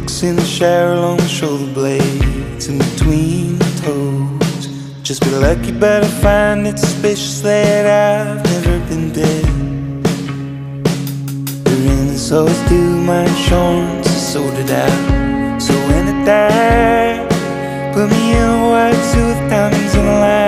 sticks in the shower, long shoulder blades in between toes. Just be lucky, but I find it suspicious that I've never been dead. The rent's always due, my insurance is sorted out. So when I die, put me in a white suit with diamonds on the line.